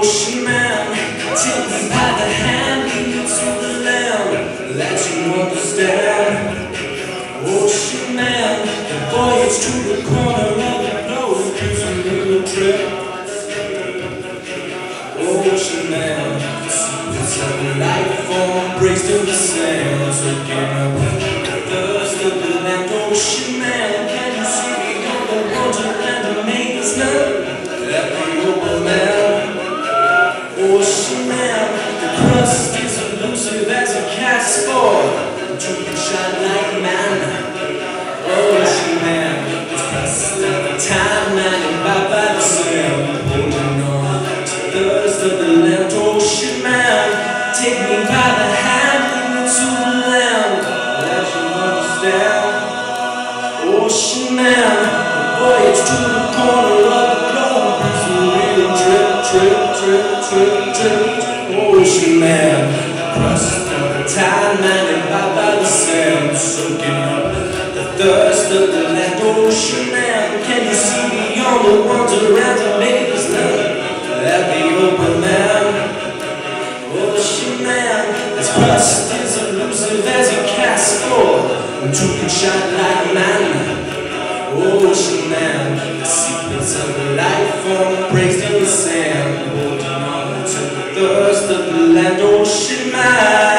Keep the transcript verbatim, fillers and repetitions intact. Ocean Man, take me by the hand to the land that you understand. Ocean Man, the voyage to the corner of the globe gives a little trip. Ocean Man, it's like a life form breaks through the sands again. The thirst of the land, Ocean Man, can you see me on the wonderland that made us know that we open man? Ocean Man, the crust is elusive as a cat's paw. You can shine like manna. Ocean Man, it's past the time man and bye bye the sand. Holding on to the thirst of the land. Ocean Man, take me by the hand, lead me to the land that you understand. Ocean Man, the voyage to the corner of the globe is a real trip, trip, trip, trip. Ocean Man, crust of the tide man and bound by the sand, soaking up the thirst of the land. Ocean Man, can you see beyond the wonderland that made us know that the open land? Ocean Man, its crust is elusive as a castle, and you can shine like man. Ocean Man, the secrets of the life form breaks through the sand. Ocean Man.